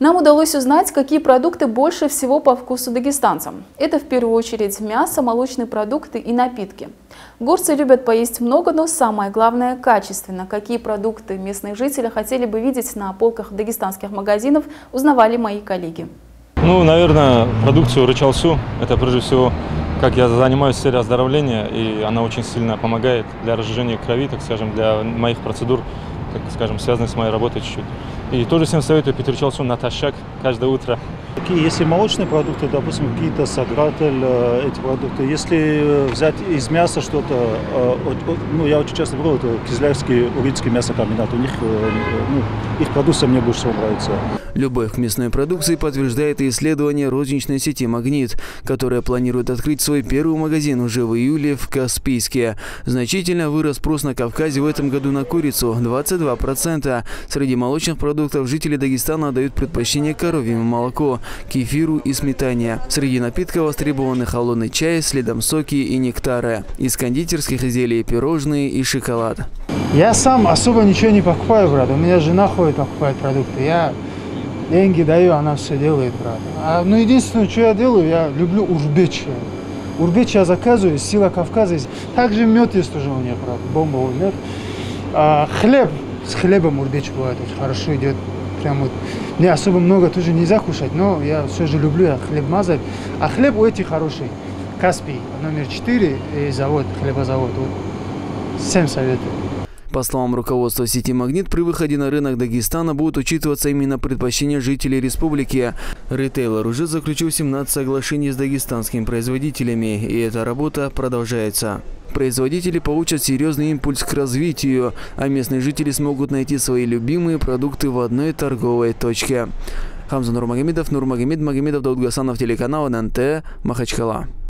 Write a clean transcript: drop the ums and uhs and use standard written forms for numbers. Нам удалось узнать, какие продукты больше всего по вкусу дагестанцам. Это в первую очередь мясо, молочные продукты и напитки. Горцы любят поесть много, но самое главное – качественно. Какие продукты местные жители хотели бы видеть на полках дагестанских магазинов, узнавали мои коллеги. Ну, наверное, продукцию рычалсу. Это прежде всего, как я занимаюсь в сфере оздоровления, и она очень сильно помогает для разжижения крови, так скажем, для моих процедур, так скажем, связанных с моей работой чуть-чуть. И тоже всем советую пить рычалсу на Ташак каждое утро. Такие, если молочные продукты, допустим, какие-то сагратель, эти продукты, если взять из мяса что-то, ну, я очень часто брал, это кизляевский, уридский мясокомбинат, у них, ну, их продукция мне больше всего нравится. Любовь к местной продукции подтверждает и исследование розничной сети «Магнит», которая планирует открыть свой первый магазин уже в июле в Каспийске. Значительно вырос спрос на Кавказе в этом году на курицу – 22%. Среди молочных продуктов жители Дагестана отдают предпочтение коровьему молоку, кефиру и сметане. Среди напитков востребованы холодный чай, следом соки и нектары. Из кондитерских изделий пирожные и шоколад. Я сам особо ничего не покупаю, брат. У меня жена ходит покупать продукты. Я деньги даю, она все делает, брат. Ну, единственное, что я делаю, я люблю урбечи. Урбечи я заказываю, сила Кавказа. Также мед есть тоже у меня, брат. Бомбовый мед. Хлеб. С хлебом урбечи бывает очень хорошо идет. Прям вот. Мне особо много тоже нельзя кушать, но я все же люблю хлеб мазать. А хлеб у этих хороший. Каспий, номер 4, и завод, хлебозавод. Вот. Всем советую. По словам руководства сети «Магнит», при выходе на рынок Дагестана будут учитываться именно предпочтения жителей республики. Ритейлер уже заключил 17 соглашений с дагестанскими производителями, и эта работа продолжается. Производители получат серьезный импульс к развитию, а местные жители смогут найти свои любимые продукты в одной торговой точке. Нурмагомед Магомедов, Дауд Гасанов, телеканал ННТ, Махачкала.